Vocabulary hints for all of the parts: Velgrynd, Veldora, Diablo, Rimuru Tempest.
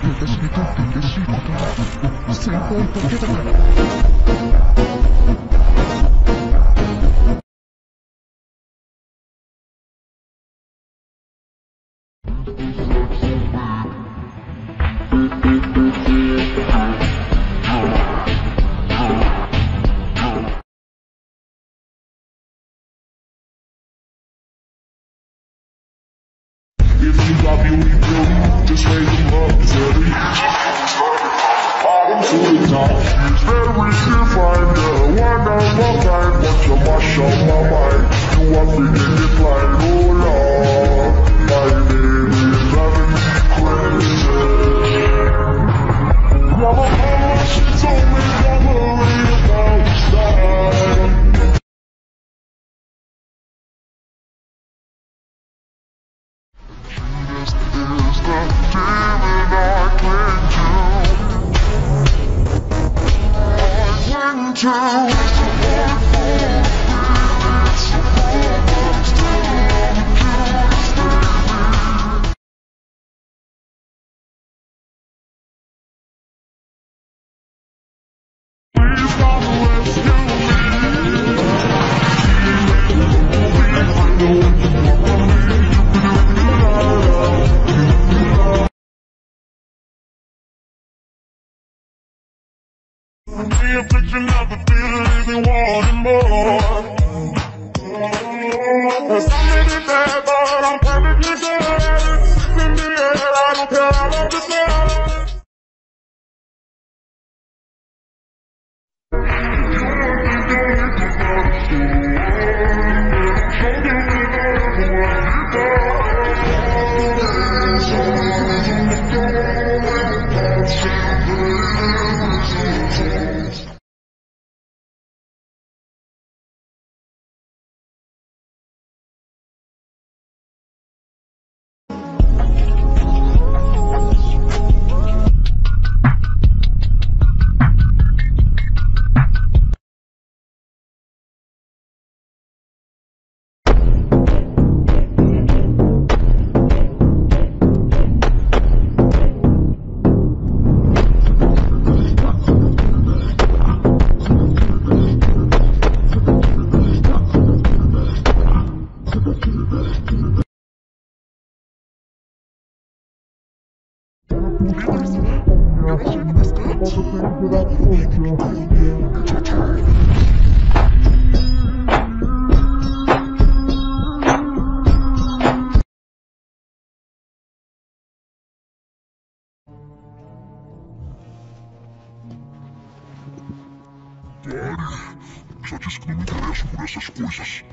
Sabes que não me interesso por essas coisas.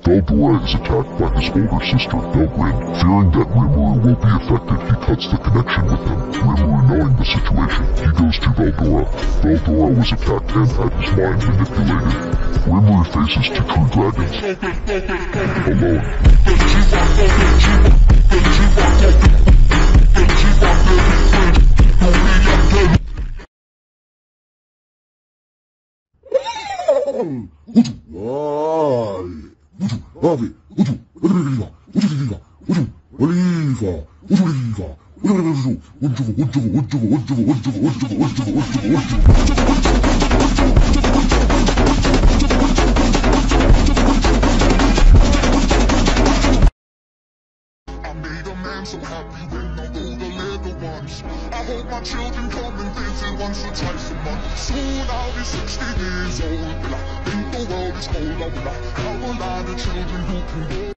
Veldora is attacked by his older sister, Velgrynd. Fearing that Rimuru will be affected, he cuts the connection with them. Rimuru knowing the situation, he goes to Veldora. Veldora was attacked and had his mind manipulated. Rimuru faces two true dragons. Alone. I made a man so happy when I hold the little ones. I hope my children come and visit once or twice a month. Soon I'll be 60 years old, but I think the world is cold. I will not have a lot of children who can.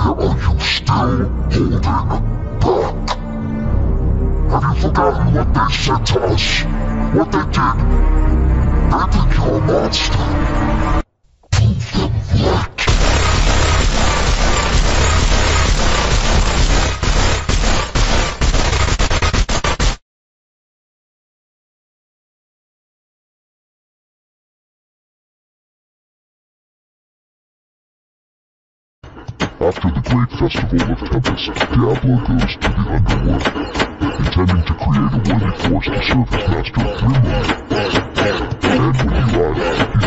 are you still holding back? Have you forgotten what they said to us? What they did? They think you're a monster. Prove them right. After the great festival of Tempest, Diablo goes to the underworld, intending to create a worthy force to serve his master, Rimuru. And when he arrived,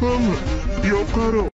he just slaughtered them all.